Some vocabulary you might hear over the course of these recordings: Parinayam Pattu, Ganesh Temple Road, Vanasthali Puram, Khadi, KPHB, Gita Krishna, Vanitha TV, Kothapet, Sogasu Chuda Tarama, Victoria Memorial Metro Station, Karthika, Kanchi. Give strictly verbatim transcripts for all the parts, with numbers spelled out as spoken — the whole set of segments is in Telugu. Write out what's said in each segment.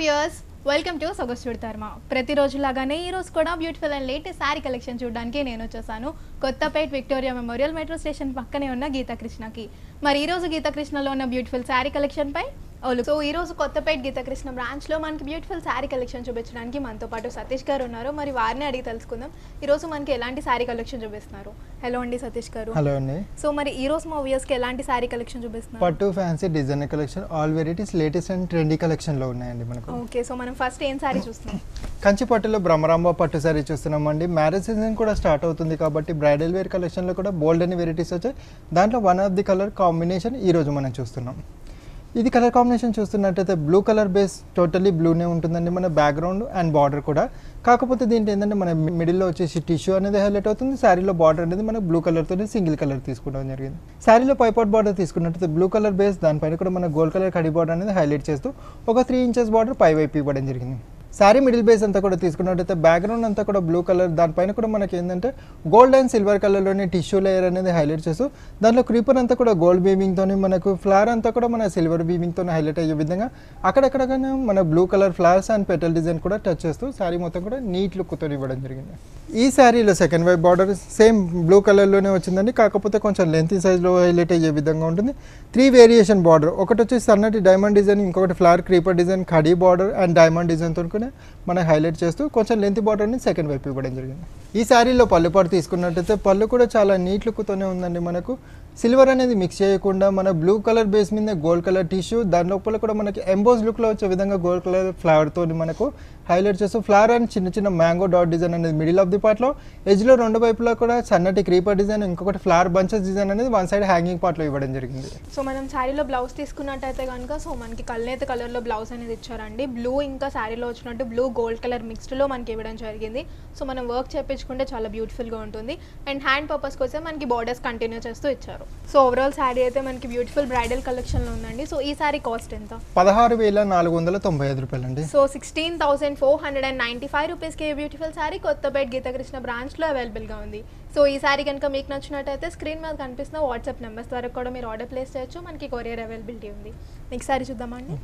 viewers, welcome to Sogasu Chuda Tarama. Prati roju lagane ee roju kuda beautiful and latest saree collection chudaniki nenu vachesanu Kothapet Victoria Memorial Metro Station pakkane unna Gita Krishna ki. Mari ee roju Gita Krishna lo unna beautiful saree collection pai Olu. So ee roju Kothapet Gita Krishna branch lo manaki beautiful saree collection chubichananiki manto paatu Satish garu unnaru. Mari vaarni adigi telusukundam ee roju manaki elanti saree collection chubistharu. Hello andi Satish garu. Hello andi. So mari ee roju ma viewers ki elanti saree collection chubistharu? Pattu fancy designer collection all varieties latest and trendy collection lo unnayandi manaku. Okay, so మనం ఫస్ట్ ఏం సారీ చూస్తున్నాం? కంచి పట్టులో బ్రహ్మరాంబ పట్టు సారీ చూస్తున్నామండి. మ్యారేజ్ సీజన్ కూడా స్టార్ట్ అవుతుంది కాబట్టి బ్రైడల్ వేర్ కలెక్షన్లో కూడా బోల్డ్ అని వెరైటీస్ వచ్చాయి. దాంట్లో one of the colour combination ఈరోజు మనం చూస్తున్నాం. ఇది కలర్ కాంబినేషన్ చూస్తున్నట్టయితే బ్లూ కలర్ బేస్ టోటలీ బ్లూనే ఉంటుందండి మన బ్యాక్గ్రౌండ్ అండ్ బార్డర్ కూడా. కాకపోతే దీంట్లో ఏంటంటే మన మిడిల్లో వచ్చేసి టిష్యూ అనేది హైలైట్ అవుతుంది. శారీలో బార్డర్ అనేది మనకు బ్లూ కలర్తోనే సింగిల్ కలర్ తీసుకోవడం జరిగింది. శారీలో పైపాట్ బార్డర్ తీసుకున్నట్టయితే బ్లూ కలర్ బేస్ దానిపైన కూడా మన గోల్డ్ కలర్ కడి బార్డర్ అనేది హైలైట్ చేస్తూ ఒక త్రీ ఇంచెస్ బార్డర్ పై వైపు ఇవ్వడం జరిగింది. శారీ మిడిల్ బేస్ అంతా కూడా తీసుకున్నట్టయితే బ్యాక్గ్రౌండ్ అంతా కూడా బ్లూ కలర్ దానిపైన కూడా మనకి ఏంటంటే గోల్డ్ అండ్ సిల్వర్ కలర్లోనే టిష్యూ లేయర్ అనేది హైలైట్ చేస్తూ దాంట్లో క్రీపర్ అంతా కూడా గోల్డ్ బీవింగ్తోనే మనకు ఫ్లవర్ అంతా కూడా మన సిల్వర్ బీవింగ్తోనే హైలైట్ అయ్యే విధంగా అక్కడక్కడగానే మన blue colour flowers and petal design కూడా టచ్ చేస్తూ శారీ మొత్తం కూడా నీట్ లుక్తో ఇవ్వడం జరిగింది. ఈ శారీలో సెకండ్ వైపు బార్డర్ సేమ్ బ్లూ కలర్లోనే వచ్చిందండి. కాకపోతే కొంచెం లెంత్ సైజ్లో హైలైట్ అయ్యే విధంగా ఉంటుంది. త్రీ వేరియేషన్ బార్డర్ ఒకటి వచ్చి సన్నటి డైమండ్ డిజైన్, ఇంకొకటి ఫ్లవర్ క్రీపర్ డిజైన్, ఖడీ బార్డర్ అండ్ డైమండ్ డిజైన్తో మనం హైలైట్ చేస్తూ కొంచెం లెంత్ బార్డర్ని సెకండ్ వైపు ఇవ్వడం జరిగింది. ఈ శారీలో పళ్ళు పాటు తీసుకున్నట్టయితే పళ్ళు కూడా చాలా నీట్ లుక్తోనే ఉందండి. మనకు సిల్వర్ అనేది మిక్స్ చేయకుండా మన బ్లూ కలర్ బేస్ మీద గోల్డ్ కలర్ టిష్యూ దాని లోపల కూడా మనకి ఎంబోస్ లుక్లో వచ్చే విధంగా గోల్డ్ కలర్ ఫ్లవర్తో మనకు హైలైట్ చేస్తూ ఫ్లవర్ అండ్ చిన్న చిన్న మ్యాంగో డాట్ డిజైన్ అనేది మిడిల్ ఆఫ్ ది పార్ట్లో, ఎజ్లో రెండు వైపులో కూడా సన్నటి క్రీపర్ డిజైన్, ఇంకొకటి ఫ్లవర్ బంచెస్ డిజైన్ అనేది వన్ సైడ్ హ్యాంగింగ్ పార్ట్లో ఇవ్వడం జరిగింది. సో మనం శారీలో బ్లౌజ్ తీసుకున్నట్టయితే కనుక సో మనకి కల్నేత కలర్లో బ్లౌజ్ అనేది ఇచ్చారండి. బ్లూ ఇంకా శారీలో వచ్చినట్టు బ్లూ గోల్డ్ కలర్ మిక్స్డ్లో మనకి ఇవ్వడం జరిగింది. సో మనం వర్క్ చేయించుకుంటే చాలా బ్యూటిఫుల్గా ఉంటుంది. అండ్ హ్యాండ్ పర్పస్ కోసం మనకి బోర్డర్స్ కంటిన్యూ చేస్తూ ఇచ్చారు. సో ఓవరాల్ శారీ అయితే మనకి బ్యూటిఫుల్ బ్రైడల్ కలెక్షన్ లో ఉందండి. సో ఈ సారీ కాస్ట్ ఎంత? పదహారు వేల నాలుగు వందల తొంభై ఐదు రూపాయలు అండి. So sixteen thousand four hundred and ninety five rupees కి బ్యూటిఫుల్ సారీ కొత్తపేట గీతాకృష్ణ బ్రాంచ్ లో అవైలబుల్ గా ఉంది. సో ఈ సారీ కనుక మీకు నచ్చినట్టయితే స్క్రీన్ మీద కనిపిస్తున్న వాట్సాప్ నెంబర్స్ ద్వారా కూడా మీరు ఆర్డర్ ప్లేస్ చేయొచ్చు. మనకి కొరియర్ అవైలబిలిటీ ఉంది. నెక్స్ట్ సారీ చూద్దామండి.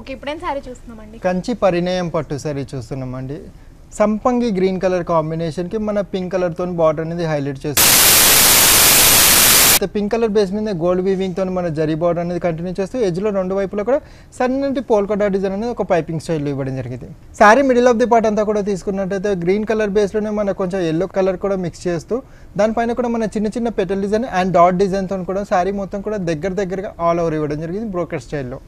ఓకే, ఇప్పుడేం సారీ చూస్తున్నామండి? కంచి పరిణయం పట్టు సారీ చూస్తున్నామండి. సంపంగి గ్రీన్ కలర్ కాంబినేషన్ కి మన పింక్ కలర్ తో బార్డర్ అనేది హైలైట్ చేస్తుంది. పింక్ కలర్ బేస్ మీద గోల్డ్ వీవింగ్ తో మన జరీ బార్డర్ అనేది కంటిన్యూ చేస్తూ ఎజ్లో రెండు వైపులో కూడా సన్నటి పోల్కా డాట్ డిజైన్ అనేది ఒక పైపింగ్ స్టైల్లో ఇవ్వడం జరిగింది. Sari middle of the part అంతా కూడా తీసుకున్నట్టయితే గ్రీన్ కలర్ బేస్లోనే మన కొంచెం ఎల్లో కలర్ కూడా మిక్స్ చేస్తూ దానిపైన కూడా మన చిన్న చిన్న పెటల్ డిజైన్ అండ్ డాట్ డిజైన్తో కూడా శారీ మొత్తం కూడా దగ్గర దగ్గరగా ఆల్ ఓవర్ ఇవ్వడం జరిగింది బ్రోకెట్ స్టైల్లో.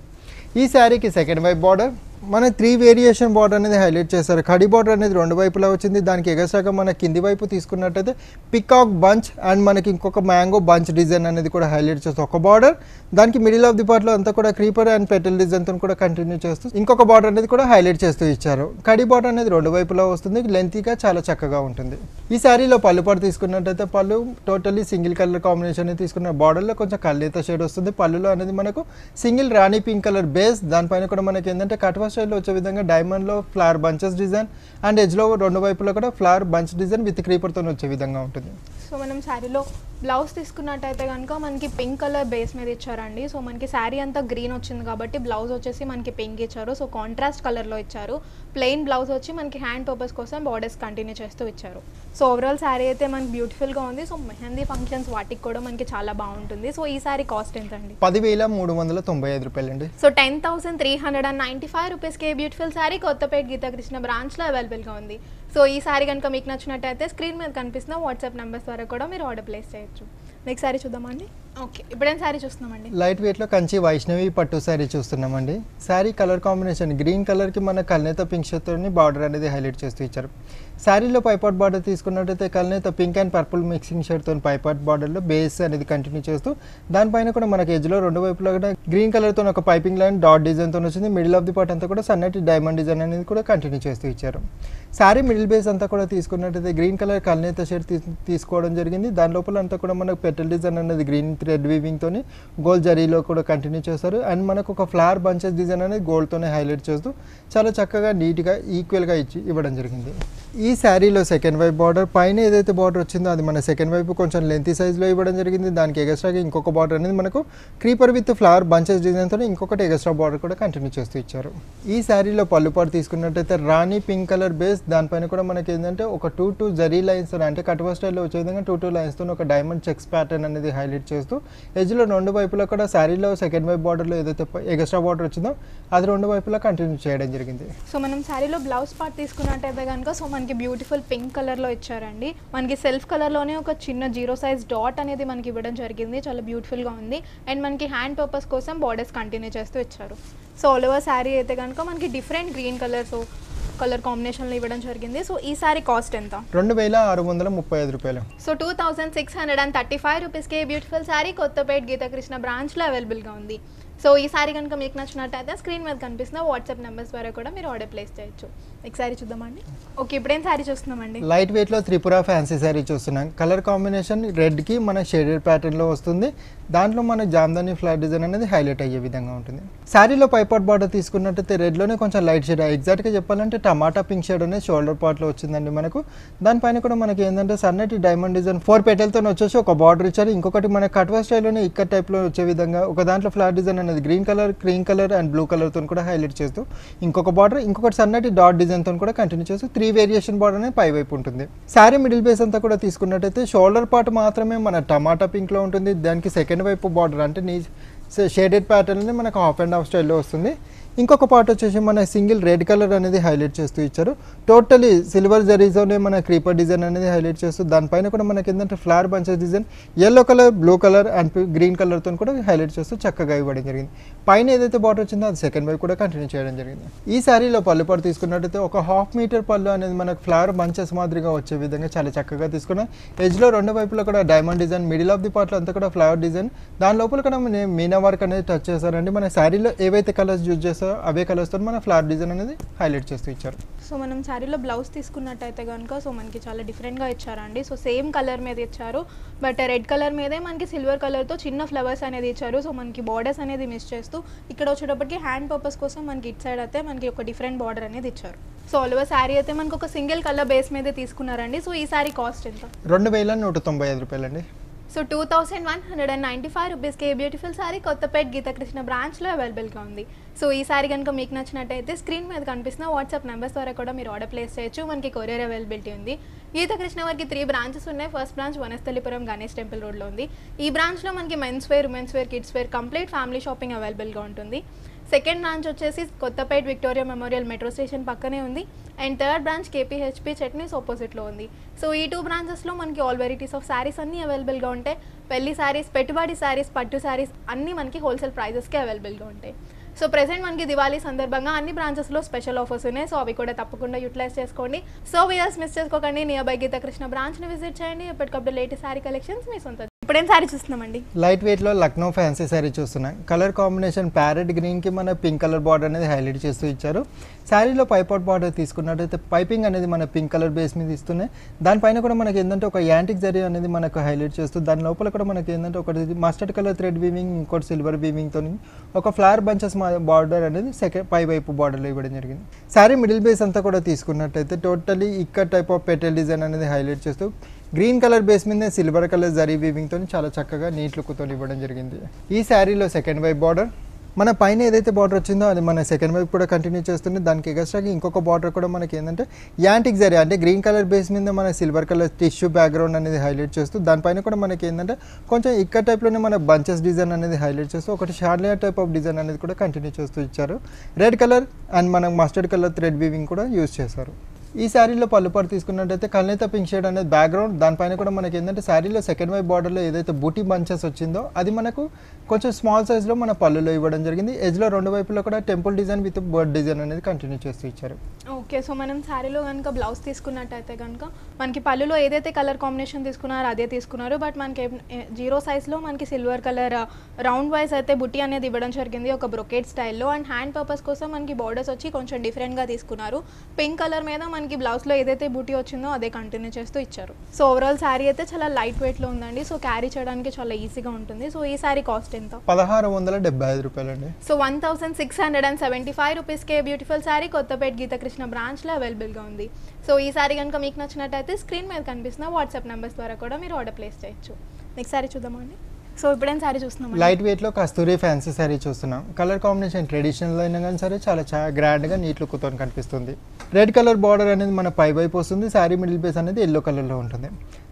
ఈ శారీకి సెకండ్ వైపు బార్డర్ మన త్రీ వేరియేషన్ బార్డర్ అనేది హైలైట్ చేశారు. ఖడీ బార్డర్ అనేది రెండు వైపులా వచ్చింది. దానికి ఎగసాగా మన కింది వైపు తీసుకున్నట్టయితే పికాక్ బంచ్ అండ్ మనకి ఇంకొక మ్యాంగో బంచ్ డిజైన్ అనేది కూడా హైలైట్ చేస్తూ ఒక బార్డర్, దానికి మిడిల్ ఆఫ్ ది పార్ట్లో అంతా కూడా క్రీపర్ అండ్ పెటల్ డిజైన్తో కూడా కంటిన్యూ చేస్తూ ఇంకొక బార్డర్ అనేది కూడా హైలైట్ చేస్తూ ఇచ్చారు. ఖడీ బార్డర్ అనేది రెండు వైపులా వస్తుంది, లెంతీగా చాలా చక్కగా ఉంటుంది. ఈ శారీలో పళ్ళు పాటు తీసుకున్నట్టయితే పళ్ళు టోటల్లీ సింగిల్ కలర్ కాంబినేషన్ తీసుకున్న బార్డర్లో కొంచెం కళ్ళేత షేడ్ వస్తుంది. పళ్ళులో అనేది మనకు సింగిల్ రాణి పింక్ కలర్ బేస్ దానిపైన కూడా మనకి ఏంటంటే కట్వా స్టైల్లో వచ్చే విధంగా డైమండ్లో ఫ్లవర్ బంచెస్ డిజైన్ అండ్ ఎజ్లో రెండు వైపులో కూడా ఫ్లవర్ బంచ్ డిజైన్ విత్ క్రీపర్తో వచ్చే విధంగా ఉంటుంది. సో మనం శారీలో బ్లౌజ్ తీసుకున్నట్టయితే కనుక మనకి పింక్ కలర్ బేస్ మీద ఇచ్చారండి. సో మనకి శారీ అంతా గ్రీన్ వచ్చింది కాబట్టి బ్లౌజ్ వచ్చేసి మనకి పింక్ ఇచ్చారు. సో కాంట్రాస్ట్ కలర్లో ఇచ్చారు. ప్లెయిన్ బ్లౌజ్ వచ్చి మనకి హ్యాండ్ పర్పస్ కోసం బార్డర్స్ కంటిన్యూ చేస్తూ ఇచ్చారు. సో ఓవరాల్ శారీ అయితే మనకి బ్యూటిఫుల్గా ఉంది. సో మెహందీ ఫంక్షన్స్ వాటికి కూడా మనకి చాలా బాగుంటుంది. సో ఈ శారీ కాస్ట్ ఎంత అండి? పదివేల మూడు వందల తొంభై ఐదు రూపాయలు అండి. So ten thousand three hundred and ninety five రూపీస్కి బ్యూటిఫుల్ శారీ కొత్తపేట గీతాకృష్ణ బ్రాంచ్లో అవైలబుల్గా ఉంది. సో ఈ సారీ కనుక మీకు నచ్చినట్టయితే స్క్రీన్ మీద కనిపిస్తున్న వాట్సాప్ నెంబర్స్ ద్వారా కూడా మీరు ఆర్డర్ ప్లేస్ చేయొచ్చు. నెక్స్ట్ సారీ చూద్దామండి. ఓకే, ఇప్పుడేం సారీ చూస్తున్నామండి? లైట్ వెయిట్లో కంచి వైష్ణవి పట్టు సారీ చూస్తున్నామండి. శారీ కలర్ కాంబినేషన్ గ్రీన్ కలర్కి మన కల్నేత పింక్ షర్ట్తోని బార్డర్ అనేది హైలైట్ చేస్తూ ఇచ్చారు. శారీలో పైపాట్ బార్డర్ తీసుకున్నట్టయితే కల్నేత పింక్ అండ్ పర్పుల్ మిక్సింగ్ షర్ట్తో పైపాట్ బార్డర్లో బేస్ అనేది కంటిన్యూ చేస్తూ దానిపైన కూడా మనకి ఎజ్లో రెండు వైపులో కూడా గ్రీన్ కలర్తో ఒక పైపింగ్ లైన్ డాట్ డిజైన్తో వచ్చింది. మిడిల్ ఆఫ్ ది పార్ట్ అంతా కూడా సన్నటి డైమండ్ డిజైన్ అనేది కూడా కంటిన్యూ చేస్తూ ఇచ్చారు. శారీ మిడిల్ బేస్ అంతా కూడా తీసుకున్నట్టయితే గ్రీన్ కలర్ కల్నేత షర్ట్ తీసుకోవడం జరిగింది. దాని లోపల అంతా కూడా మనకు పెటల్ డిజైన్ అనేది green thread weaving tone gold jari lo kuda continue chesaru and manaku oka flower bunches design anedi gold tone highlight chestu chala chakkaga neat ga equal ga ichi ivvadam jarigindi. Ee saree lo second wipe border paina edaithe border vachindo adi mana second wipe koncham lengthy size lo ivvadam jarigindi daniki extra ga inkoka border anedi manaku creeper with flower bunches design tone inkokati extra border kuda continue chestu icharu. Ee saree lo pallu part teeskunnataithe rani pink color base dan paina kuda manaki endante oka two two zari lines ante katwa style lo vache vidhanga two two lines tho oka diamond checks pattern anedi highlight chestu edge lo rendu వైపులా కూడా saree lo second wipe border lo edaithe extra border vachindo adi rendu వైపులా continue cheyadam jarigindi. So manam saree lo blouse part teeskunnataithe ganaka so మనకి బ్యూటిఫుల్ పింక్ కలర్ లో ఇచ్చారండి. మనకి సెల్ఫ్ కలర్ లోనే ఒక చిన్న జీరో సైజ్ డాట్ అనేది మనకి ఇవ్వడం జరిగింది. చాలా బ్యూటిఫుల్ గా ఉంది అండ్ మనకి హ్యాండ్ పర్పస్ కోసం బోర్డర్స్ కంటిన్యూ చేస్తూ ఇచ్చారు. సో ఆల్ ఓవర్ సారీ అయితే గనుక మనకి different green colours colour combination లో ఇవ్వడం జరిగింది. సో ఈ సారీ కాస్ట్ ఎంత? రెండు వేల ఆరు వందల ముప్పై ఐదు రూపాయలు. సో రెండు వేల ఆరు వందల ముప్పై ఐదు రూపాయస్ కే బ్యూటిఫుల్ సారీ కొత్తపేట గీతా కృష్ణ బ్రాంచ్ లో అవైలబుల్ గా ఉంది. సో ఈ సారీ గనుక మీకు నచ్చినట్టయితే స్క్రీన్ మీద కనిపిస్తున్న వాట్సాప్ నెంబర్స్ ద్వారా కూడా మీరు ఆర్డర్ ప్లేస్ చేయొచ్చు. ఒక సారీ చూద్దామండి. ఓకే ఇప్పుడేం సారీ చూస్తున్నామండి? లైట్ వెయిట్ లో త్రిపుర ఫ్యాన్సీ సారీ చూస్తున్నాం. కలర్ కాంబినేషన్ రెడ్ కి మన షేడెడ్ ప్యాటర్న్ లో వస్తుంది. దాంట్లో మన జామ్దాని ఫ్లవర్ డిజైన్ అనేది హైలైట్ అయ్యే విధంగా ఉంటుంది. సారీలో పైపాట్ బార్డర్ తీసుకున్నట్టయితే రెడ్ లోనే కొంచెం లైట్ షేడ్ ఎగ్జాక్ట్ గా చెప్పాలంటే టమాటా పింక్ షేడ్ అనేది షోల్డర్ పార్ట్ లో వచ్చిందండి మనకు. దానిపైన కూడా మనకి ఏంటంటే సన్నటి డైమండ్ డిజైన్ ఫోర్ పెటల్తో వచ్చేసి ఒక బార్డర్ ఇచ్చారు. ఇంకొకటి మన కట్వా స్టైల్ లోనే ఇక్కట్ టైప్ లో వచ్చే విధంగా ఒక దాంట్లో ఫ్లవర్ డిజైన్ అనేది green colour cream colour and blue colour తో కూడా హైలైట్ చేస్తూ ఇంకొక బార్డర్ ఇంకొకటి సన్నటి డాట్ డిజైన్ తో కూడా కంటిన్యూ చేస్తూ త్రీ వేరియేషన్ బార్డర్ అనేది పై వైపు ఉంటుంది. సారీ మిడిల్ బేస్ అంతా కూడా తీసుకున్నట్టయితే షోల్డర్ పార్ట్ మాత్రమే మన టమాటా పింక్ లో ఉంటుంది. దానికి సెకండ్ వైపు బార్డర్ అంటే నీ షేడెడ్ ప్యాటర్న్ అనేది మనకు హాఫ్ అండ్ హాఫ్ స్టైల్లో వస్తుంది. ఇంకొక పార్ట్ వచ్చేసి మన సింగిల్ రెడ్ కలర్ అనేది హైలైట్ చేస్తూ ఇచ్చారు. టోటలీ సిల్వర్ జరీజోనే మన క్రీపర్ డిజైన్ అనేది హైలైట్ చేస్తూ దానిపైన కూడా మనకి ఏంటంటే flower bunches design yellow colour blue colour and green కలర్తో కూడా హైలైట్ చేస్తూ చక్కగా ఇవ్వడం జరిగింది. పైన ఏదైతే బార్డర్ వచ్చిందో అది సెకండ్ వైపు కూడా కంటిన్యూ చేయడం జరిగింది. ఈ సారీలో పళ్ళు పాటు తీసుకున్నట్టయితే ఒక హాఫ్ మీటర్ పళ్ళు అనేది మనకు ఫ్లవర్ బంచెస్ మాదిరిగా వచ్చే విధంగా చాలా చక్కగా తీసుకున్నాం. ఎడ్జ్లో రెండు వైపులో కూడా diamond design middle of the పార్ట్లో అంతా కూడా ఫ్లవర్ డిజైన్ దాని లోపల కూడా నేను మీనా వర్క్ అనేది టచ్ చేశారండి. మన శారీలో ఏవైతే కలర్స్ యూజ్ చేస్తారో అవే కలర్స్తో మన ఫ్లవర్ డిజైన్ అనేది హైలైట్ చేస్తూ ఇచ్చారు. సో మనం శారీలో బ్లౌజ్ తీసుకున్నట్టయితే కనుక సో మనకి చాలా డిఫరెంట్గా ఇచ్చారండి. సో సేమ్ కలర్ మీద ఇచ్చారు బట్ రెడ్ కలర్ మీదే మనకి సిల్వర్ కలర్తో చిన్న ఫ్లవర్స్ అనేది ఇచ్చారు. సో మనకి బార్డర్స్ అనేది మిస్ చేస్తూ ఇక్కడ వచ్చేటప్పటికి హ్యాండ్ పర్పస్ కోసం మనకి ఇటు సైడ్ అయితే మనకి ఒక డిఫరెంట్ బార్డర్ అనేది ఇచ్చారు. సో ఆల్ ఓవర్ శారీ అయితే మనకు ఒక సింగిల్ కలర్ బేస్ మీద తీసుకున్నారండి. సో ఈ శారీ కాస్ట్ ఎంత? రెండు వేల నూట తొంభై ఐదు రూపాయలు అండి. So two thousand one hundred and ninety five రూపీస్కి బ్యూటిఫుల్ సారీ కొత్తపేట గీతా కృష్ణ బ్రాంచ్లో అవైలబుల్గా ఉంది. సో ఈ సారీ కనుక మీకు నచ్చినట్టయితే స్క్రీన్ మీద కనిపిస్తున్న వాట్సాప్ నెంబర్స్ ద్వారా కూడా మీరు ఆర్డర్ ప్లేస్ చేయొచ్చు. మనకి కొరియర్ అవైలబిలిటీ ఉంది. గీతా కృష్ణ వారికి త్రీ బ్రాంచెస్ ఉన్నాయి. First branch Vanasthalipuram Ganesh temple రోడ్లో ఉంది. ఈ బ్రాంచ్లో మనకి men's wear women's wear kids wear complete family shopping అవైలబుల్గా ఉంటుంది. సెకండ్ బ్రాంచ్ వచ్చేసి Kothapet Victoria Memorial metro station పక్కనే ఉంది. And third branch KPHB Chutneys ఆపోజిట్లో ఉంది. సో ఈ టూ బ్రాంచెస్లో మనకి ఆల్ వెరైటీస్ ఆఫ్ శారీస్ అన్నీ అవైలబుల్గా ఉంటాయి. పెళ్లి శారీస్, పెట్టుబడి శారీస్, పట్టు శారీస్ అన్నీ మనకి హోల్సేల్ ప్రైజెస్కే అవైలబుల్గా ఉంటాయి. సో ప్రెసెంట్ మనకి దివాళీ సందర్భంగా అన్ని బ్రాంచెస్లో స్పెషల్ ఆఫర్స్ ఉన్నాయి. సో అవి కూడా తప్పకుండా యూటిలైజ్ చేసుకోండి. సో వీఆర్స్ మిస్ చేసుకోకండి. నియర్ బై గీతా కృష్ణ బ్రాంచ్ని విజిట్ చేయండి. ఎప్పటికప్పుడు లేటెస్ట్ శారీ కలెక్షన్స్ మీ సొంత. ఇప్పుడేం సారీ చూస్తున్నామండి? లైట్ వెయిట్లో లక్నో ఫ్యాన్సీ సారీ చూస్తున్నాం. కలర్ కాంబినేషన్ ప్యారెట్ గ్రీన్కి మన పింక్ కలర్ బార్డర్ అనేది హైలైట్ చేస్తూ ఇచ్చారు. శారీలో పైపాట్ బార్డర్ తీసుకున్నట్టయితే పైపింగ్ అనేది మన పింక్ కలర్ బేస్ మీద ఇస్తున్నాయి. దానిపైన కూడా మనకి ఏంటంటే ఒక యాంటిక్ జరీ అనేది మనకు హైలైట్ చేస్తూ దాని లోపల కూడా మనకి ఏంటంటే ఒకటి మస్టర్డ్ కలర్ థ్రెడ్ వీవింగ్ ఇంకోటి సిల్వర్ వీవింగ్తో ఒక ఫ్లవర్ బంచెస్ బార్డర్ అనేది సెకండ్ పై వైపు బార్డర్లో ఇవ్వడం జరిగింది. శారీ మిడిల్ బేస్ అంతా కూడా తీసుకున్నట్టయితే టోటలీ ఇక్కడ టైప్ ఆఫ్ పెటల్ డిజైన్ అనేది హైలైట్ చేస్తూ గ్రీన్ కలర్ బేస్ మీద సిల్వర్ కలర్ జరీ వీవింగ్తో చాలా చక్కగా నీట్ లుక్తో ఇవ్వడం జరిగింది. ఈ శారీలో సెకండ్ వైపు బార్డర్ మన పైన ఏదైతే బార్డర్ వచ్చిందో అది మన సెకండ్ వైపు కూడా కంటిన్యూ చేస్తుంది. దానికి ఎగస్ట్రాకి ఇంకొక బార్డర్ కూడా మనకి ఏంటంటే యాంటిక్ జరీ అంటే గ్రీన్ కలర్ బేస్ మీద మన సిల్వర్ కలర్ టిష్యూ బ్యాక్గ్రౌండ్ అనేది హైలైట్ చేస్తూ దానిపైన కూడా మనకి ఏంటంటే కొంచెం ఇక్కడ టైప్లోనే మన బంచెస్ డిజైన్ అనేది హైలైట్ చేస్తూ ఒకటి షార్లియర్ టైప్ ఆఫ్ డిజైన్ అనేది కూడా కంటిన్యూ చేస్తూ ఇచ్చారు. రెడ్ కలర్ అండ్ మనకు మస్టర్డ్ కలర్ థ్రెడ్ వీవింగ్ కూడా యూజ్ చేశారు. ఈ శారీలో పళ్ళు పాటు తీసుకున్నట్టయితే కల్నేత పింక్ షేడ్ అనేది బ్యాక్గ్రౌండ్ దానిపైన కూడా మనకి ఏంటంటే శారీలో సెకండ్ వైపు బార్డర్లో ఏదైతే బూటీ బంచెస్ వచ్చిందో అది మనకు కొంచెం స్మాల్ సైజ్లో మన పళ్ళులో ఇవ్వడం జరిగింది. ఎజ్లో రెండు వైపులో కూడా temple design with bird design అనేది కంటిన్యూ చేస్తూ ఇచ్చారు. ఓకే సో మనం శారీలో కనుక బ్లౌజ్ తీసుకున్నట్టయితే కనుక మనకి పళ్ళులో ఏదైతే కలర్ కాంబినేషన్ తీసుకున్నారో అదే తీసుకున్నారు. బట్ మనకి జీరో సైజ్లో మనకి సిల్వర్ కలర్ రౌండ్ వైజ్ అయితే బుటీ అనేది ఇవ్వడం జరిగింది ఒక బ్రొకేట్ స్టైల్లో. అండ్ హ్యాండ్ పర్పస్ కోసం మనకి బార్డర్స్ వచ్చి కొంచెం డిఫరెంట్గా తీసుకున్నారు. పింక్ కలర్ మీద మనకి మనకి బ్లౌజ్ లో ఏదైతే బూటీ వచ్చిందో అదే కంటిన్యూ చేస్తూ ఇచ్చారు. సో ఓవరాల్ సారీ అయితే చాలా లైట్ వెయిట్ లో ఉందండి. సో క్యారీ చేయడానికి చాలా ఈజీగా ఉంటుంది. సో ఈ సారీ కాస్ట్ ఎంత? పదహారు వందల డెబ్బై ఐదు రూపాయలండి. సో పదిహేను వందల డెబ్బై ఐదు రూపాయస్ కే బ్యూటిఫుల్ సారీ కొత్తపేట గీత కృష్ణ బ్రాంచ్ లో అవైలబుల్ గా ఉంది. సో ఈ సారీ కనుక మీకు నచ్చినట్టయితే స్క్రీన్ మీద కనిపిస్తున్న వాట్సాప్ నెంబర్స్ ద్వారా కూడా మీరు ఆర్డర్ ప్లేస్ చేయొచ్చు. నెక్స్ట్ సారీ చూద్దామండి. సో ఇప్పుడేం సారీ చూస్తున్నాం? లైట్ వెయిట్ లో కస్తూరి ఫ్యాన్సీ సారీ చూస్తున్నాం. కలర్ కాంబినేషన్ ట్రెడిషనల్ అయినా కానీ సరే చాలా చాలా గ్రాండ్ గా నీట్ లుక్తో కనిపిస్తుంది. రెడ్ కలర్ బార్డర్ అనేది మన పై వైపు వస్తుంది. సారీ మిడిల్ బేస్ అనేది ఎల్లో కలర్ లో ఉంటుంది.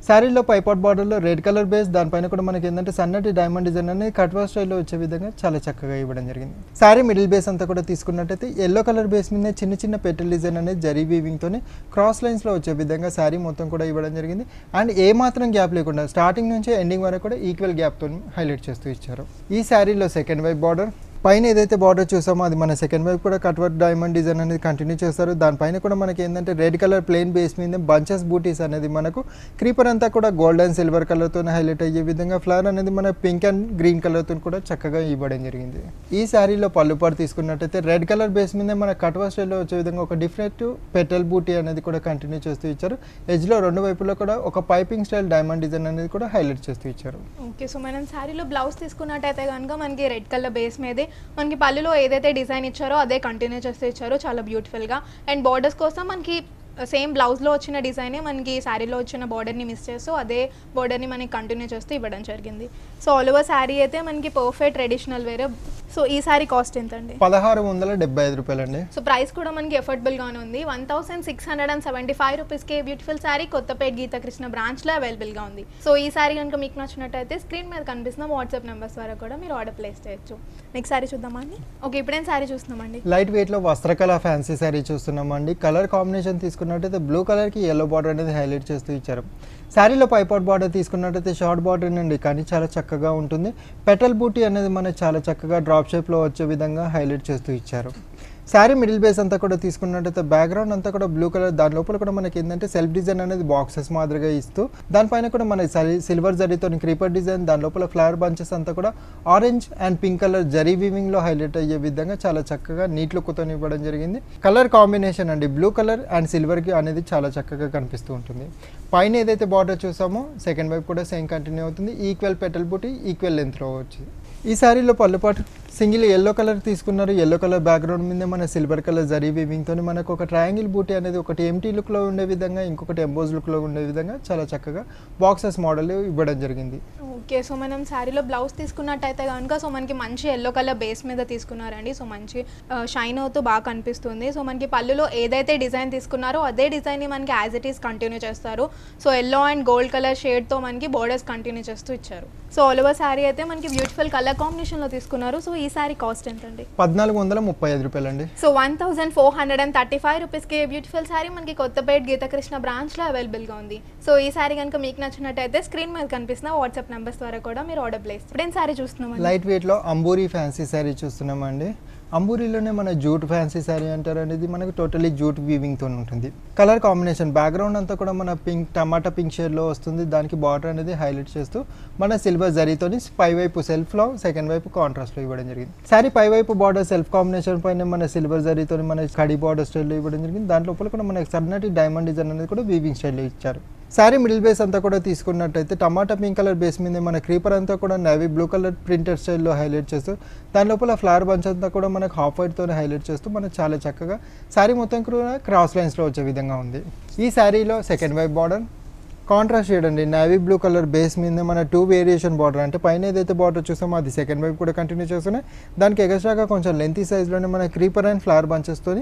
సారీలో పైపాట్ బార్డర్లో రెడ్ కలర్ బేస్, దానిపైన కూడా మనకి ఏంటంటే సన్నటి డైమండ్ డిజైన్ అనేది కట్వా స్టైల్లో వచ్చే విధంగా చాలా చక్కగా ఇవ్వడం జరిగింది. సారీ మిడిల్ బేస్ అంతా కూడా తీసుకున్నట్టయితే ఎల్లో కలర్ బేస్ మీద చిన్న చిన్న పెటల్ డిజైన్ అనేది జరీ వీవింగ్తోనే క్రాస్ లైన్స్లో వచ్చే విధంగా సారీ మొత్తం కూడా ఇవ్వడం జరిగింది. అండ్ ఏ మాత్రం గ్యాప్ లేకుండా స్టార్టింగ్ నుంచి ఎండింగ్ వరకు కూడా ఈక్వల్ గ్యాప్తో హైలైట్ చేస్తూ ఇచ్చారు. ఈ శారీలో సెకండ్ వైపు బార్డర్ పైన ఏదైతే బార్డర్ చూసామో అది మన సెకండ్ వైపు కూడా కట్వర్డ్ డైమండ్ డిజైన్ అనేది కంటిన్యూ చేస్తారు. దానిపైన కూడా మనకి ఏంటంటే రెడ్ కలర్ ప్లెయిన్ బేస్ మీద బంచెస్ బూటీస్ అనేది మనకు క్రీపర్ అంతా కూడా గోల్డ్ అండ్ సిల్వర్ కలర్తో హైలైట్ అయ్యే విధంగా ఫ్లవర్ అనేది మన పింక్ అండ్ గ్రీన్ కలర్తో కూడా చక్కగా ఇవ్వడం జరిగింది. ఈ శారీలో పళ్ళు పాటు తీసుకున్నట్టయితే రెడ్ కలర్ బేస్ మీద మన కట్వా స్టైల్లో వచ్చే విధంగా ఒక డిఫరెంట్ పెటల్ బూటీ అనేది కూడా కంటిన్యూ చేస్తూ ఇచ్చారు. ఎజ్లో రెండు వైపులో కూడా ఒక పైపింగ్ స్టైల్ డైమండ్ డిజైన్ అనేది కూడా హైలైట్ చేస్తూ ఇచ్చారు. ఓకే, సో మనం శారీలో బ్లౌజ్ తీసుకున్నట్టయితే కనుక మనకి రెడ్ కలర్ బేస్ మీదే మనకి పళ్ళులో ఏదైతే డిజైన్ ఇచ్చారో అదే కంటిన్యూ చేస్తే ఇచ్చారో చాలా బ్యూటిఫుల్గా. అండ్ బార్డర్స్ కోసం మనకి సేమ్ బ్లౌజ్లో వచ్చిన డిజైనే మనకి శారీలో వచ్చిన బార్డర్ని మిస్ చేస్తూ అదే బార్డర్ని మనకి కంటిన్యూ చేస్తూ ఇవ్వడం జరిగింది. సో ఆల్ ఓవర్ శారీ అయితే మనకి పర్ఫెక్ట్ ట్రెడిషనల్ వేర్. సో ఈ సారీ కాస్ట్ ఎంత అండి? పదహారు వందల డెబ్బై ఐదు రూపాయలండి. సో ప్రైస్ కూడా మనకి ఎఫర్డబుల్గానే ఉంది. One thousand six hundred and seventy five రూపీస్కి బ్యూటిఫుల్ సారీ కొత్తపేట గీత కృష్ణ బ్రాంచ్లో అవైలబుల్గా ఉంది. సో ఈ సారీ కనుక మీకు నచ్చినట్టయితే స్క్రీన్ మీద కనిపిస్తున్న వాట్సాప్ నెంబర్స్ ద్వారా కూడా మీరు ఆర్డర్ ప్లేస్ చేయొచ్చు. నెక్స్ట్ సారీ చూద్దామండి. ఓకే, ఇప్పుడేం సారీ చూస్తున్నామండి? లైట్ వెయిట్లో వస్త్రకళ ఫ్యాన్సీ సారీ చూస్తున్నామండి. కలర్ కాంబినేషన్ తీసుకున్నట్టయితే బ్లూ కలర్కి ఎల్లో బార్డర్ అనేది హైలైట్ చేస్తూ ఇచ్చారు. శారీలో పైపాట్ బార్డర్ తీసుకున్నట్టయితే షార్ట్ బార్డర్ అండి, కానీ చాలా చక్కగా ఉంటుంది. పెటల్ బూటీ అనేది మనకు చాలా చక్కగా డ్రాప్ షేప్లో వచ్చే విధంగా హైలైట్ చేస్తూ ఇచ్చారు. శారీ మిడిల్ బేస్ అంతా కూడా తీసుకున్నట్టయితే బ్యాక్గ్రౌండ్ అంతా కూడా బ్లూ కలర్, దాని లోపల కూడా మనకి ఏంటంటే సెల్ఫ్ డిజైన్ అనేది బాక్సెస్ మాదిరిగా ఇస్తూ దానిపైన కూడా మన సిల్వర్ జరీతో క్రీపర్ డిజైన్, దాని లోపల ఫ్లవర్ బంచెస్ అంతా కూడా orange and pink colour zari వీవింగ్లో హైలైట్ అయ్యే విధంగా చాలా చక్కగా నీట్ లుక్తో ఇవ్వడం జరిగింది. కలర్ కాంబినేషన్ అండి బ్లూ కలర్ అండ్ సిల్వర్కి అనేది చాలా చక్కగా కనిపిస్తూ ఉంటుంది. పైన ఏదైతే బార్డర్ చూసామో సెకండ్ వైపు కూడా సేమ్ కంటిన్యూ అవుతుంది. ఈక్వల్ పెటల్ బూటీ ఈక్వల్ లెంత్లో వచ్చింది. ఈ శారీలో పళ్ళుపాటు సింగిల్ ఎల్లో కలర్ తీసుకున్నారు. ఎల్లో కలర్ బ్యాక్గ్రౌండ్ మీద మన సిల్వర్ కలర్ జరీ వీవింగ్తో మనకు ఒక ట్రయాంగిల్ బూటీ అనేది ఒకటి ఎంటీ లుక్లో ఉండే విధంగా, ఇంకొకటి ఎంబోజ్ లుక్లో ఉండే విధంగా చాలా చక్కగా బాక్సెస్ మోడల్ ఇవ్వడం జరిగింది. ఓకే, సో మనం శారీలో బ్లౌజ్ తీసుకున్నట్టయితే కనుక సో మనకి మంచి ఎల్లో కలర్ బేస్ మీద తీసుకున్నారండి. సో మంచి షైన్ అవుతూ బాగా కనిపిస్తుంది. సో మనకి పళ్ళులో ఏదైతే డిజైన్ తీసుకున్నారో అదే డిజైన్ని మనకి యాజ్ ఇట్ ఈస్ కంటిన్యూ చేస్తారు. So yellow and gold colour షేడ్తో మనకి బోర్డర్స్ కంటిన్యూ చేస్తూ ఇచ్చారు. సో ఆల్ ఓవర్ శారీ అయితే మనకి బ్యూటిఫుల్ కలర్ కాంబినేషన్లో తీసుకున్నారు. సో ఈ సారీ కాస్ట్ ఎంతండి? పద్నాలుగు వందల ముప్పై ఐదు రూపాయలండి. So one thousand four hundred and thirty five రూపీస్కి బ్యూటిఫుల్ సారీ మనకి కొత్తపేట గీతకృష్ణ బ్రాంచ్లో అవైలబుల్గా ఉంది. సో ఈ సారీ కనుక మీకు నచ్చినట్టయితే స్క్రీన్ మీద కనిపిస్తున్న వాట్సాప్ నెంబర్స్ ద్వారా కూడా మీరు ఆర్డర్ ప్లేస్. ఇప్పుడు ఏం సారీ చూస్తున్నాం? లైట్ వెయిట్లో అంబూరీ ఫ్యాన్సీ సారీ చూస్తున్నామండి. అంబూరిలోనే మన జూట్ ఫ్యాన్సీ శారీ అంటారు అనేది మనకు టోటలీ జూట్ వీవింగ్తో ఉంటుంది. కలర్ కాంబినేషన్ బ్యాక్గ్రౌండ్ అంతా కూడా మన పింక్ టమాటా పింక్ షేడ్లో వస్తుంది. దానికి బార్డర్ అనేది హైలైట్ చేస్తూ మన సిల్వర్ జరీతోని పై వైపు సెల్ఫ్లో సెకండ్ వైపు కాంట్రాస్ట్లో ఇవ్వడం జరిగింది. శారీ పై వైపు బార్డర్ సెల్ఫ్ కాంబినేషన్ పైన మన సిల్వర్ జరీతో మన కడి బార్డర్ స్టైల్లో ఇవ్వడం జరిగింది. దాని లోపల కూడా మనకి సన్నటి డైమండ్ డిజైన్ అనేది కూడా వీవింగ్ స్టైల్లో ఇచ్చారు. శారీ మిడిల్ బేస్ అంతా కూడా తీసుకున్నట్టయితే టమాటా పింక్ కలర్ బేస్ మీద మన క్రీపర్ అంతా కూడా నేవీ బ్లూ కలర్ ప్రింటెడ్ స్టైల్లో హైలైట్ చేస్తూ దాని లోపల ఫ్లవర్ బంచ్ అంతా కూడా మనకు హాఫ్ వైట్తో హైలైట్ చేస్తూ మనకు చాలా చక్కగా శారీ మొత్తం కూడా క్రాస్ లైన్స్లో వచ్చే విధంగా ఉంది. ఈ శారీలో సెకండ్ వైపు బార్డర్ కాంట్రాస్ట్ షేడ్ అండి, నేవీ బ్లూ కలర్ బేస్ మీద మన టూ వేరియేషన్ బార్డర్ అంటే పైన ఏదైతే బార్డర్ చూసామో అది సెకండ్ వైపు కూడా కంటిన్యూ చేస్తున్నాయి. దానికి ఎగస్ట్రాగా కొంచెం లెంతీ సైజ్లోనే మన క్రీపర్ అండ్ ఫ్లవర్ బంచెస్తో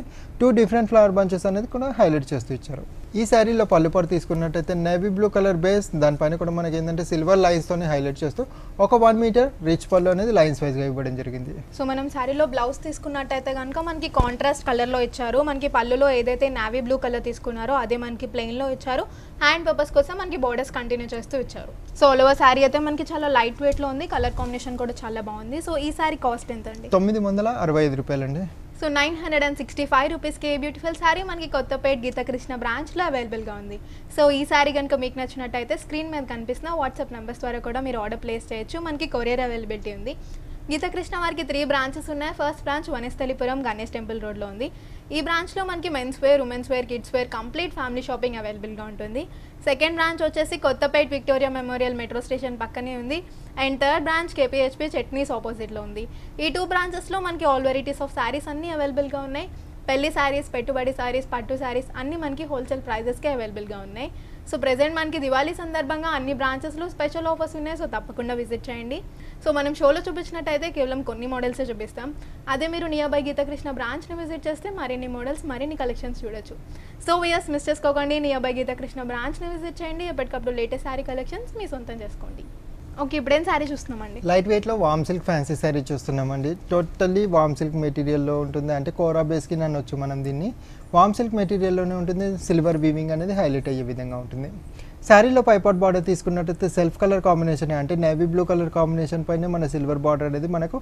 టూ డిఫరెంట్ ఫ్లవర్ బంచెస్ అనేది కూడా హైలైట్ చేస్తూ ఇచ్చారు. ఈ శారీలో పళ్ళుపాటు తీసుకున్నట్టయితే నేవీ బ్లూ కలర్ బేస్, దానిపైన కూడా మనకి ఏంటంటే సిల్వర్ లైన్స్తోనే హైలైట్ చేస్తూ ఒక వన్ మీటర్ రిచ్ పళ్ళు అనేది లైన్స్ వైజ్గా ఇవ్వడం జరిగింది. సో మనం శారీలో బ్లౌజ్ తీసుకున్నట్టయితే కనుక మనకి కాంట్రాస్ట్ కలర్లో ఇచ్చారు. మనకి పళ్ళులో ఏదైతే నేవీ బ్లూ కలర్ తీసుకున్నారో అదే మనకి ప్లెయిన్లో ఇచ్చారు. హ్యాండ్ పర్పస్ కోసం మనకి బోర్డర్స్ కంటిన్యూ చేస్తూ ఇచ్చారు. సో ఆల్ ఓవర్ శారీ అయితే మనకి చాలా లైట్ వెయిట్లో ఉంది. కలర్ కాంబినేషన్ కూడా చాలా బాగుంది. సో ఈ శారీ కాస్ట్ ఎంత అండి? తొమ్మిది వందల అరవై ఐదు రూపాయలండి. So nine hundred and sixty five రూపీస్కి బ్యూటిఫుల్ శారీ మనకి కొత్తపేట గీతకృష్ణ బ్రాంచ్లో అవైలబుల్గా ఉంది. సో ఈ శారీ కనుక మీకు నచ్చినట్టయితే స్క్రీన్ మీద కనిపిస్తున్న వాట్సాప్ నెంబర్స్ ద్వారా కూడా మీరు ఆర్డర్ ప్లేస్ చేయొచ్చు. మనకి కొరియర్ అవైలబిలిటీ ఉంది. Gita Krishna variki three branches unnai. First branch Vanasthali Puram Ganesh Temple Road lo undi. Ee branch lo manaki men's wear, women's wear, kids wear complete family shopping available ga untundi. Second branch vachesi Kothapet Victoria Memorial Metro Station pakkane undi. And third branch K P H B Chutneys opposite lo undi. Ee two branches lo manaki all varieties of sarees anni available ga unnai. Pelli sarees, pettubadi sarees, pattu sarees anni manaki wholesale prices ki available ga unnai. So present manaki Diwali sandarbhanga anni branches lo special offers unnai. So tappakunda visit cheyandi. So manam show lo chupinchinataithe kevalam konni models e chuppistam. Ade meeru nearby Gita Krishna branch ni visit cheste marini models marini collections chudochu. So yes, miss chesukokondi, nearby Gita Krishna branch ni visit cheyandi. Eppatikappudu latest saree collections mee sontam chesukondi. Okay, brand saree chustunamandi. Light weight lo warm silk fancy saree chustunamandi. Totally warm silk material lo untundi, ante kora base ki nanochu manam dinni. Warm silk material lo ne untundi, silver weaving anedi highlight ayye vidhanga untundi. Saree lo pipot border తీసుకున్నట్లయితే సెల్ఫ్ కలర్ కాంబినేషన్ అంటే నేవీ బ్లూ కలర్ కాంబినేషన్ పైనే మన సిల్వర్ బార్డర్ అనేది మనకు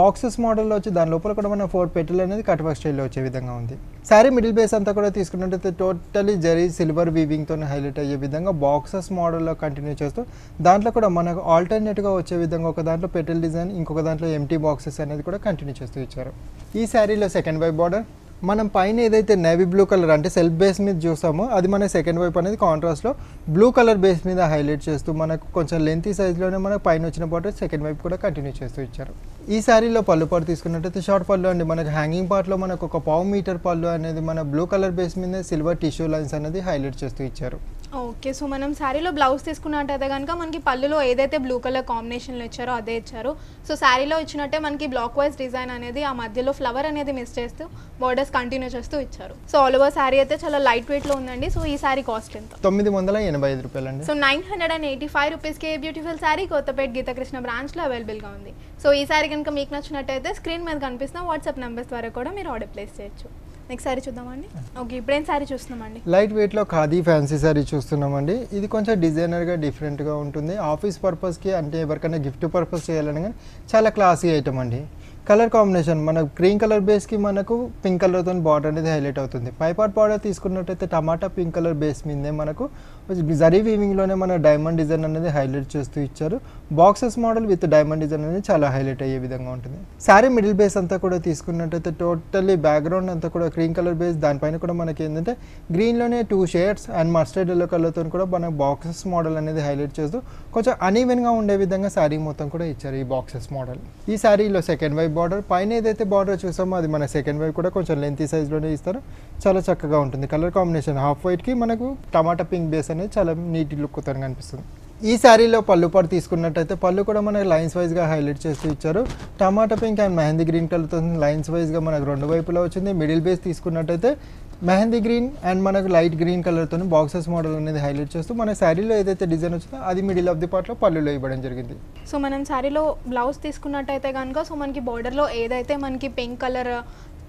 బాక్సెస్ మోడల్ లో వచ్చి దాని లోపల కూడా మన ఫోర్ పెటల్ అనేది కట్ వర్క్ స్టైల్ లో వచ్చే విధంగా ఉంది. సారీ మిడిల్ బేస్ అంతా కూడా తీసుకున్నట్లయితే టోటల్లీ జరీ సిల్వర్ వీవింగ్ తోనే హైలైట్ అయ్యే విధంగా బాక్సెస్ మోడల్ లో కంటిన్యూ చేస్తూ దాంట్లో కూడా మనకు ఆల్టర్నేట్ గా వచ్చే విధంగా ఒక దాంట్లో పెటల్ డిజైన్ ఇంకొక దాంట్లో ఎంటీ బాక్సెస్ అనేది కూడా కంటిన్యూ చేస్తూ ఇచ్చారు. ఈ సారీలో సెకండ్ వైపు బార్డర్ మనం పైన ఏదైతే నేవీ బ్లూ కలర్ అంటే సెల్ఫ్ బేస్ మీద చూస్తామో అది మన సెకండ్ వైపు అనేది కాంట్రాస్ట్లో బ్లూ కలర్ బేస్ మీద హైలైట్ చేస్తూ మనకు కొంచెం లెంతీ సైజులోనే మనకు పైన వచ్చిన పాటు సెకండ్ వైపు కూడా కంటిన్యూ చేస్తూ ఇచ్చారు. ఈ సారీలో పళ్ళు పాటు తీసుకున్నట్టయితే షార్ట్ పళ్ళు అండి. మనకు హ్యాంగింగ్ పార్ట్లో మనకు ఒక పావు మీటర్ పళ్ళు అనేది మన బ్లూ కలర్ బేస్ మీద సిల్వర్ టిష్యూ లైన్స్ అనేది హైలైట్ చేస్తూ ఇచ్చారు. ఓకే, సో మనం శారీలో బ్లౌజ్ తీసుకున్నట్టయితే కనుక మనకి పళ్ళులో ఏదైతే బ్లూ కలర్ కాంబినేషన్లో ఇచ్చారో అదే ఇచ్చారు. సో శారీలో ఇచ్చినట్టే మనకి బ్లాక్ వైజ్ డిజైన్ అనేది ఆ మధ్యలో ఫ్లవర్ అనేది మిస్ చేస్తూ బోర్డర్స్ కంటిన్యూ చేస్తూ ఇచ్చారు. సో ఆల్ ఓవర్ శారీ అయితే చాలా లైట్ వెయిట్లో ఉందండి. సో ఈ శారీ కాస్ట్ ఎంత? తొమ్మిది వందల ఎనభై ఐదు రూపాయలండి. So nine hundred and eighty five రూపీస్కి బ్యూటిఫుల్ శారీ కొత్తపేట గీతా కృష్ణ బ్రాంచ్లో అవైలబుల్గా ఉంది. సో ఈ శారీ కనుక మీకు నచ్చినట్టయితే స్క్రీన్ మీద కనిపిస్తున్న వాట్సాప్ నెంబర్స్ ద్వారా కూడా మీరు ఆర్డర్ ప్లేస్ చేయొచ్చు. నెక్స్ట్ సారీ చూద్దామండి. ఓకే, ఇప్పుడేం సారీ చూస్తున్నామండి? లైట్ వెయిట్లో ఖాదీ ఫ్యాన్సీ సారీ చూస్తున్నామండి. ఇది కొంచెం డిజైనర్గా డిఫరెంట్గా ఉంటుంది. ఆఫీస్ పర్పస్కి అంటే ఎవరికైనా గిఫ్ట్ పర్పస్ చేయాలని కానీ చాలా క్లాసీ ఐటమ్ అండి. కలర్ కాంబినేషన్ మనకు గ్రీన్ కలర్ బేస్కి మనకు పింక్ కలర్తో బార్డర్ అనేది హైలైట్ అవుతుంది. పైపాట్ బార్డర్ తీసుకున్నట్టయితే టమాటా పింక్ కలర్ బేస్ మీదే మనకు జరీ వీవింగ్లోనే మన డైమండ్ డిజైన్ అనేది హైలైట్ చేస్తూ ఇచ్చారు. Boxes model with diamond design అనేది చాలా హైలైట్ అయ్యే విధంగా ఉంటుంది. శారీ మిడిల్ బేస్ అంతా కూడా తీసుకున్నట్టయితే టోటల్లీ బ్యాక్గ్రౌండ్ అంతా కూడా గ్రీన్ కలర్ బేస్, దానిపైన కూడా మనకి ఏంటంటే గ్రీన్లోనే two shades and mustard yellow కలర్తో కూడా మనకు బాక్సెస్ మోడల్ అనేది హైలైట్ చేస్తూ కొంచెం అనీవెన్గా ఉండే విధంగా శారీ మొత్తం కూడా ఇచ్చారు ఈ బాక్సెస్ మోడల్. ఈ శారీలో సెకండ్ వైపు బార్డర్ పైన ఏదైతే బార్డర్ చూసామో అది మన సెకండ్ వైపు కూడా కొంచెం లెంతీ సైజ్లోనే ఇస్తారు. చాలా చక్కగా ఉంటుంది. కలర్ కాంబినేషన్ హాఫ్ వైట్కి మనకు టమాటా పింక్ బేస్ అనేది చాలా నీట్ లుక్ తనగా అనిపిస్తుంది. ఈ శారీలో పళ్ళు పాటు తీసుకున్నట్టయితే పళ్ళు కూడా మనకు లైన్స్ వైజ్గా హైలైట్ చేస్తూ ఇచ్చారు. టమాటా పింక్ అండ్ మెహందీ గ్రీన్ కలర్తో లైన్స్ వైజ్గా మనకు రెండు వైపులా వచ్చింది. మిడిల్ బేస్ తీసుకున్నట్టయితే మెహందీ గ్రీన్ అండ్ మనకు లైట్ గ్రీన్ కలర్తో బాక్సెస్ మోడల్ అనేది హైలైట్ చేస్తూ మన శారీలో ఏదైతే డిజైన్ వచ్చిందో అది మిడిల్ ఆఫ్ ది పార్ట్లో పళ్ళులో ఇవ్వడం జరిగింది. సో మనం శారీలో బ్లౌజ్ తీసుకున్నట్టయితే కనుక సో మనకి బార్డర్లో ఏదైతే మనకి pink colour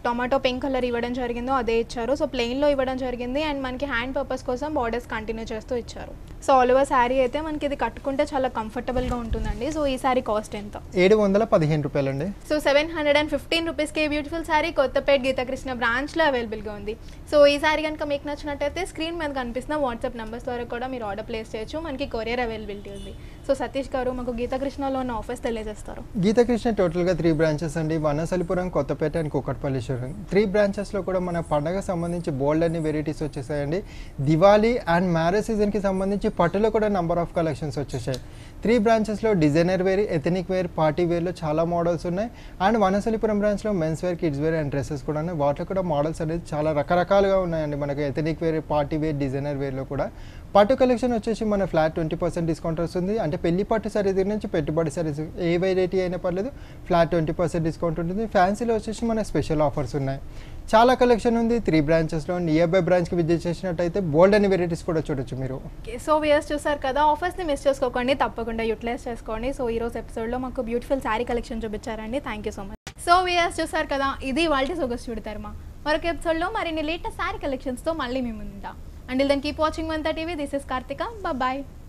tomato pink colour ఇవ్వడం జరిగిందో అదే ఇచ్చారు. సో ప్లెయిన్లో ఇవ్వడం జరిగింది అండ్ మనకి హ్యాండ్ పర్పస్ కోసం బార్డర్స్ కంటిన్యూ చేస్తూ ఇచ్చారు. సో ఆల్ ఓవర్ శారీ అయితే మనకి ఇది కట్టుకుంటే చాలా కంఫర్టబుల్గా ఉంటుందండి. సో ఈ శారీ కాస్ట్ ఎంత? ఏడు వందల పదిహేను రూపాయలండి. So seven hundred and fifteen రూపీస్కి బ్యూటిఫుల్ శారీ కొత్తపేట గీతా కృష్ణ బ్రాంచ్లో అవైలబుల్గా ఉంది. సో ఈ శారీ కనుక మీకు నచ్చినట్టయితే స్క్రీన్ మీద కనిపిస్తున్న వాట్సాప్ నెంబర్స్ ద్వారా కూడా మీరు ఆర్డర్ ప్లేస్ చేయొచ్చు. మనకి కొరియర్ అవైలబిలిటీ ఉంది. సో సతీష్ గారు మాకు గీతా కృష్ణలో ఉన్న ఆఫర్స్ తెలియజేస్తారు. గీతా కృష్ణ టోటల్గా త్రీ బ్రాంచెస్ అండి, వనసలిపురం, కొత్తపేట అండ్ కూకట్పల్లి. త్రీ బ్రాంచెస్లో కూడా మన పండగ సంబంధించి బోల్డ్ అన్ని వెరైటీస్ వచ్చేసాయండి. దివాళీ అండ్ మ్యారేజ్ సీజన్కి సంబంధించి పట్టులో కూడా నెంబర్ ఆఫ్ కలెక్షన్స్ వచ్చేసాయి. త్రీ బ్రాంచెస్లో designer wear, ethnic wear, party వేర్లో చాలా మోడల్స్ ఉన్నాయి. అండ్ వనసలిపురం బ్రాంచ్లో men's wear, kids wear and dresses కూడా ఉన్నాయి. వాటిలో కూడా మోడల్స్ అనేది చాలా రకరకాలుగా ఉన్నాయండి. మనకు ethnic wear, party wear, designer వేర్లో కూడా పట్టు కలెక్షన్ వచ్చేసి మన ఫ్లాట్ ట్వంటీ పర్సెంట్ డిస్కౌంట్ వస్తుంది. అంటే పెళ్లి పట్టు సారీ దగ్గర నుంచి పెట్టుబడి సారీస్ ఏ వెరైటీ అయినా పర్లేదు ఫ్లాట్ ట్వంటీ పర్సెంట్ డిస్కౌంట్ ఉంటుంది. ఫ్యాన్సీలో వచ్చేసి మన స్పెషల్ ఆఫర్స్ ఉన్నాయి. చాలా కలెక్షన్ ఉంది త్రీ బ్రాంచెస్లో. నియర్ బై బ్రాంచ్కి విజిట్ చేసినట్టయితే బోల్డ్ అనే వెరైటీస్ కూడా చూడొచ్చు మీరు. సో వ్యూయర్స్ చూసారు కదా, ఆఫర్స్ని మిస్ చేసుకోకండి, తప్పకుండా యూటిలైజ్ చేసుకోండి. సో ఈరోజు ఎపిసోడ్లో మాకు బ్యూటిఫుల్ శారీ కలెక్షన్ చూపించారండి. Thank you so much. So viewers చూసారు కదా, ఇది వాళ్ళ సోగసు చూడ తర్మా. మరొక ఎపిసోడ్లో మరిన్ని లేటెస్ట్ శారీ కలెక్షన్స్తో మళ్ళీ మేము ఉంటాం. Until then, keep watching Vanitha T V. This is Karthika. Bye-bye.